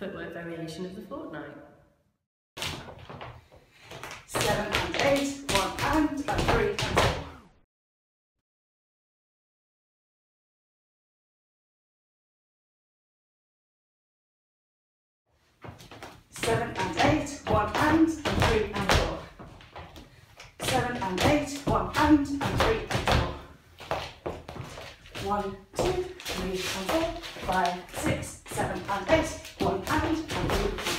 footwork variation of the fortnight. 7 and 8, 1 and 3 and 4. One, two, three, and 4, 5, 6, 7, and 8. 1 and 2.